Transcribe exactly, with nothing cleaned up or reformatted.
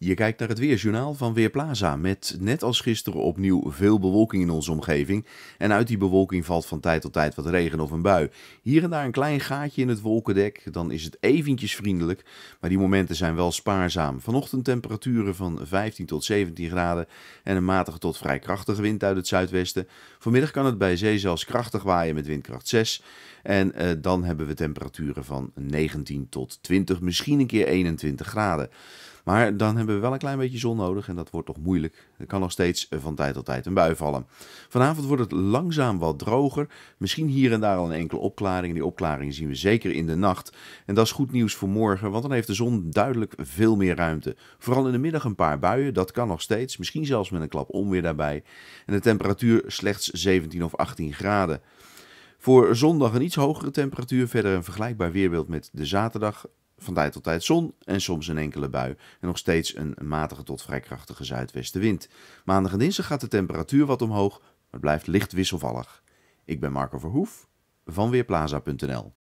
Je kijkt naar het Weerjournaal van Weerplaza met net als gisteren opnieuw veel bewolking in onze omgeving. En uit die bewolking valt van tijd tot tijd wat regen of een bui. Hier en daar een klein gaatje in het wolkendek, dan is het eventjes vriendelijk. Maar die momenten zijn wel spaarzaam. Vanochtend temperaturen van vijftien tot zeventien graden en een matige tot vrij krachtige wind uit het zuidwesten. Vanmiddag kan het bij zee zelfs krachtig waaien met windkracht zes. En eh, dan hebben we temperaturen van negentien tot twintig, misschien een keer eenentwintig graden. Maar dan hebben we wel een klein beetje zon nodig en dat wordt toch moeilijk. Er kan nog steeds van tijd tot tijd een bui vallen. Vanavond wordt het langzaam wat droger. Misschien hier en daar al een enkele opklaring. Die opklaring zien we zeker in de nacht. En dat is goed nieuws voor morgen, want dan heeft de zon duidelijk veel meer ruimte. Vooral in de middag een paar buien, dat kan nog steeds. Misschien zelfs met een klap onweer daarbij. En de temperatuur slechts zeventien of achttien graden. Voor zondag een iets hogere temperatuur. Verder een vergelijkbaar weerbeeld met de zaterdag. Van tijd tot tijd zon en soms een enkele bui. En nog steeds een matige tot vrij krachtige zuidwestenwind. Maandag en dinsdag gaat de temperatuur wat omhoog, maar blijft licht wisselvallig. Ik ben Marco Verhoef van weerplaza punt n l.